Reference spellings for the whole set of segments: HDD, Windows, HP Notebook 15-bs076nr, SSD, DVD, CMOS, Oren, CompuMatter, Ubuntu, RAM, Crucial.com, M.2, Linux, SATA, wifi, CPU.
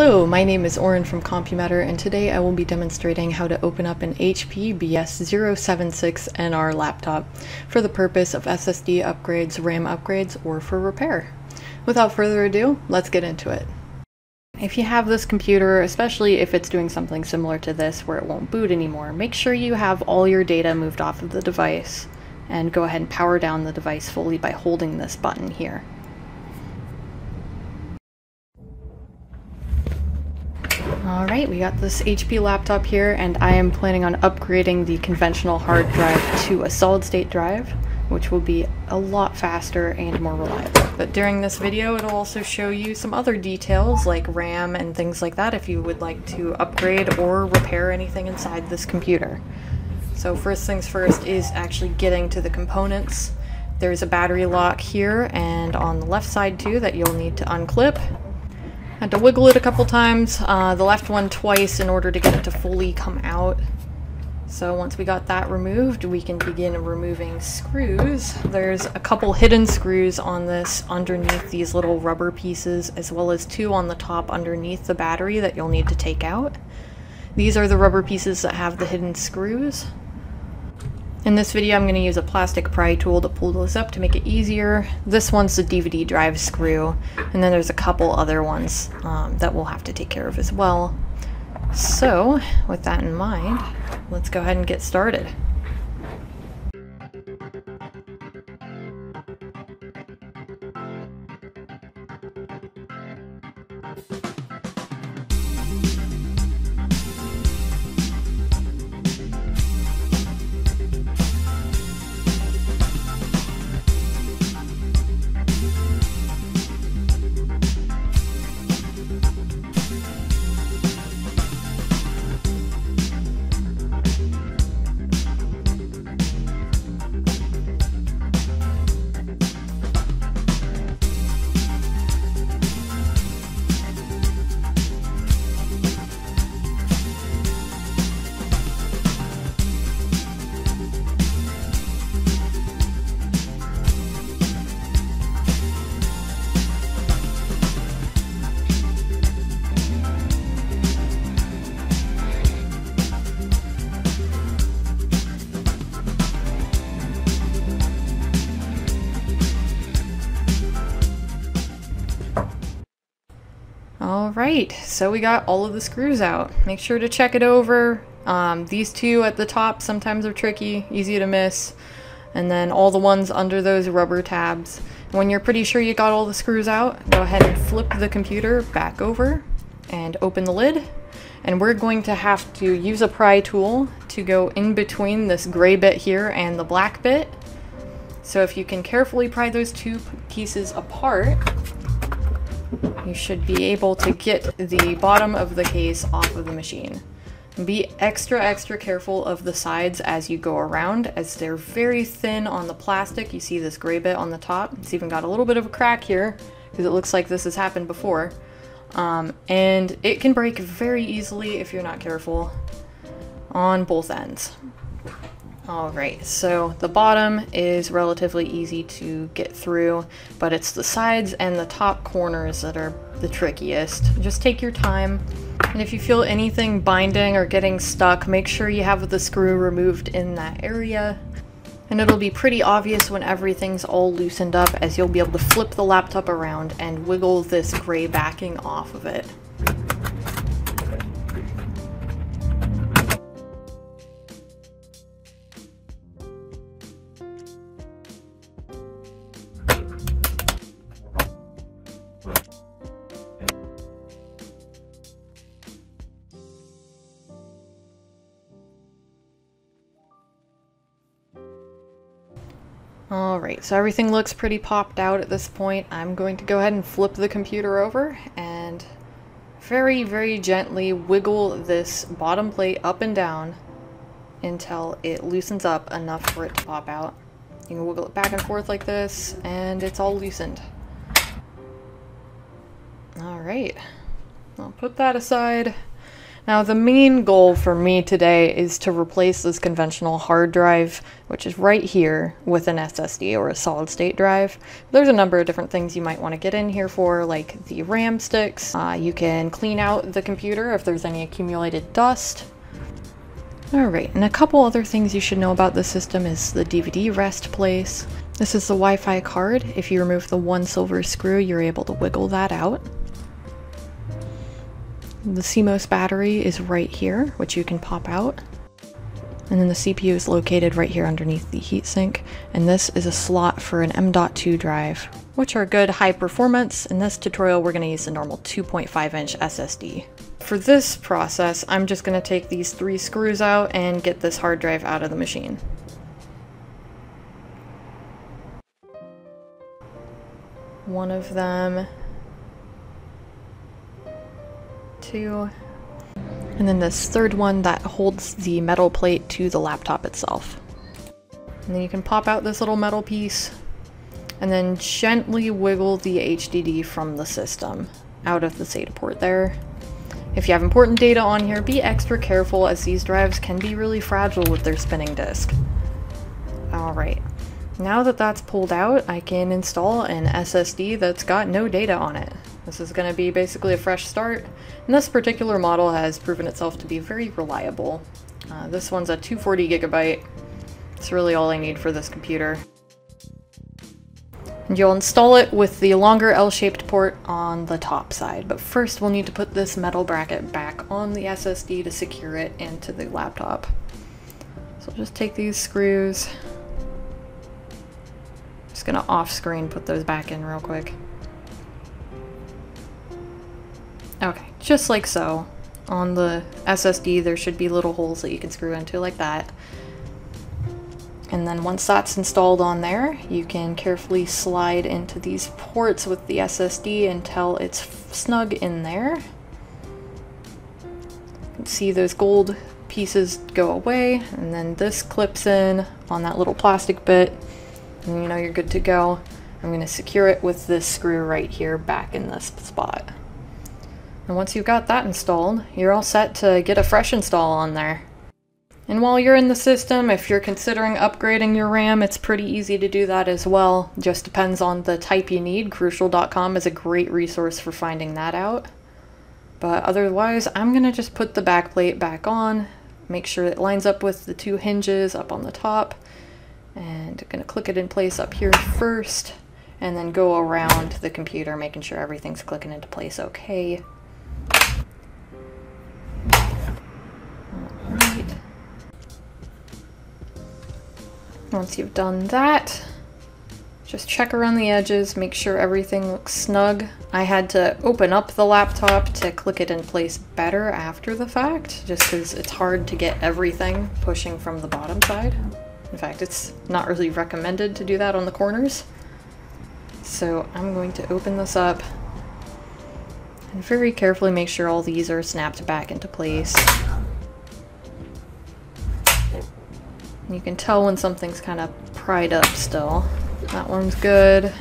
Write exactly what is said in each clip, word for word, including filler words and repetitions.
Hello, my name is Oren from CompuMatter, and today I will be demonstrating how to open up an H P B S zero seven six N R laptop for the purpose of S S D upgrades, RAM upgrades, or for repair. Without further ado, let's get into it. If you have this computer, especially if it's doing something similar to this where it won't boot anymore, make sure you have all your data moved off of the device, and go ahead and power down the device fully by holding this button here. Alright, we got this H P laptop here, and I am planning on upgrading the conventional hard drive to a solid state drive, which will be a lot faster and more reliable. But during this video, it'll also show you some other details like RAM and things like that if you would like to upgrade or repair anything inside this computer. So first things first is actually getting to the components. There's a battery lock here, and on the left side too, that you'll need to unclip. Had to wiggle it a couple times, uh, the left one twice in order to get it to fully come out. So once we got that removed, we can begin removing screws. There's a couple hidden screws on this underneath these little rubber pieces, as well as two on the top underneath the battery that you'll need to take out. These are the rubber pieces that have the hidden screws. In this video, I'm going to use a plastic pry tool to pull this up to make it easier. This one's the D V D drive screw, and then there's a couple other ones um, that we'll have to take care of as well. So, with that in mind, let's go ahead and get started. Alright, so we got all of the screws out. Make sure to check it over. Um, these two at the top sometimes are tricky, easy to miss, and then all the ones under those rubber tabs. When you're pretty sure you got all the screws out, go ahead and flip the computer back over and open the lid. And we're going to have to use a pry tool to go in between this gray bit here and the black bit. So if you can carefully pry those two pieces apart, you should be able to get the bottom of the case off of the machine. Be extra extra careful of the sides as you go around, as they're very thin on the plastic. You see this gray bit on the top. It's even got a little bit of a crack here because it looks like this has happened before. Um, and it can break very easily if you're not careful on both ends. Alright, so the bottom is relatively easy to get through, but it's the sides and the top corners that are the trickiest. Just take your time, and if you feel anything binding or getting stuck, make sure you have the screw removed in that area. And it'll be pretty obvious when everything's all loosened up, as you'll be able to flip the laptop around and wiggle this gray backing off of it. Alright, so everything looks pretty popped out at this point. I'm going to go ahead and flip the computer over and very, very gently wiggle this bottom plate up and down until it loosens up enough for it to pop out. You can wiggle it back and forth like this, and it's all loosened. Alright, I'll put that aside. Now the main goal for me today is to replace this conventional hard drive, which is right here, with an S S D or a solid state drive. There's a number of different things you might want to get in here for, like the RAM sticks. Uh, you can clean out the computer if there's any accumulated dust. Alright, and a couple other things you should know about this system is the D V D rest place. This is the Wi-Fi card. If you remove the one silver screw, you're able to wiggle that out. The C M O S battery is right here, which you can pop out. And then the C P U is located right here underneath the heatsink. And this is a slot for an M dot two drive, which are good high performance. In this tutorial, we're going to use the normal two point five inch S S D. For this process, I'm just going to take these three screws out and get this hard drive out of the machine. One of them, two, and then this third one that holds the metal plate to the laptop itself. And then you can pop out this little metal piece and then gently wiggle the H D D from the system out of the SATA port there. If you have important data on here, be extra careful as these drives can be really fragile with their spinning disk. Alright, now that that's pulled out, I can install an S S D that's got no data on it. This is going to be basically a fresh start, and this particular model has proven itself to be very reliable. Uh, this one's a two hundred forty gigabyte. It's really all I need for this computer. And you'll install it with the longer L-shaped port on the top side, but first we'll need to put this metal bracket back on the S S D to secure it into the laptop. So I'll just take these screws. I'm just going to off-screen put those back in real quick. Okay, just like so. On the S S D there should be little holes that you can screw into like that. And then once that's installed on there, you can carefully slide into these ports with the S S D until it's snug in there. You can see those gold pieces go away, and then this clips in on that little plastic bit, and you know you're good to go. I'm going to secure it with this screw right here back in this spot. And once you've got that installed, you're all set to get a fresh install on there. And while you're in the system, if you're considering upgrading your RAM, it's pretty easy to do that as well. Just depends on the type you need. Crucial dot com is a great resource for finding that out. But otherwise, I'm going to just put the back plate back on, make sure it lines up with the two hinges up on the top, and I'm going to click it in place up here first, and then go around the computer, making sure everything's clicking into place okay. Once you've done that, just check around the edges, make sure everything looks snug. I had to open up the laptop to click it in place better after the fact, just because it's hard to get everything pushing from the bottom side. In fact, it's not really recommended to do that on the corners. So I'm going to open this up and very carefully make sure all these are snapped back into place. You can tell when something's kind of pried up still. That one's good.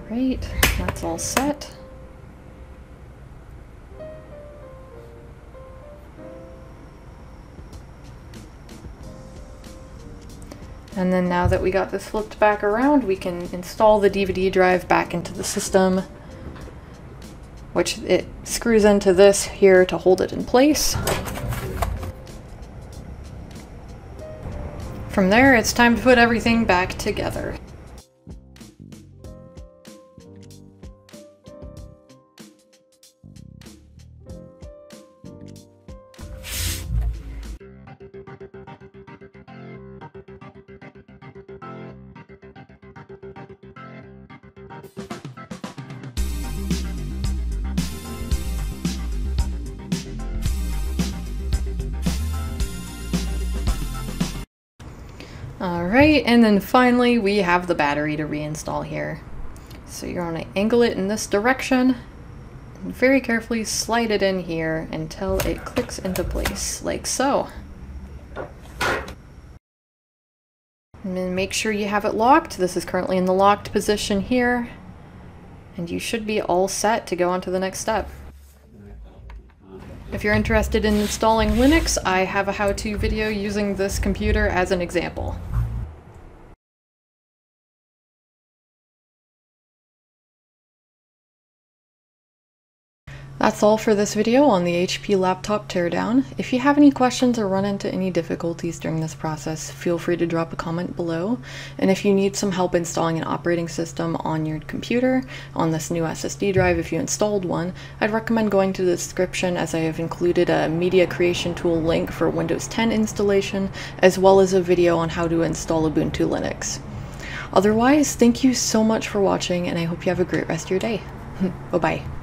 Alright, that's all set. And then now that we got this flipped back around, we can install the D V D drive back into the system, which it screws into this here to hold it in place. From there, it's time to put everything back together. Alright, and then finally we have the battery to reinstall here. So you're going to angle it in this direction and very carefully slide it in here until it clicks into place, like so. and make sure you have it locked. This is currently in the locked position here, and you should be all set to go on to the next step. If you're interested in installing Linux, I have a how-to video using this computer as an example. That's all for this video on the H P laptop teardown. If you have any questions or run into any difficulties during this process, feel free to drop a comment below. And if you need some help installing an operating system on your computer, on this new S S D drive if you installed one, I'd recommend going to the description, as I have included a media creation tool link for Windows ten installation, as well as a video on how to install Ubuntu Linux. Otherwise, thank you so much for watching, and I hope you have a great rest of your day. Bye-bye.